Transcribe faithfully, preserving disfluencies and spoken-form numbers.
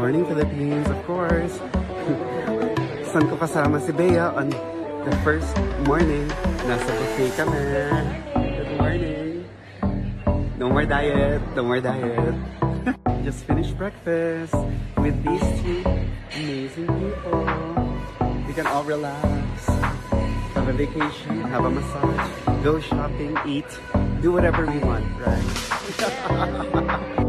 morning, Philippines, of course. San ko kasama si Bea on the first morning. Nasa buffet kami. Good morning. No more diet. No more diet. Just finished breakfast with these two amazing people. We can all relax, have a vacation, have a massage, go shopping, eat, do whatever we want, right?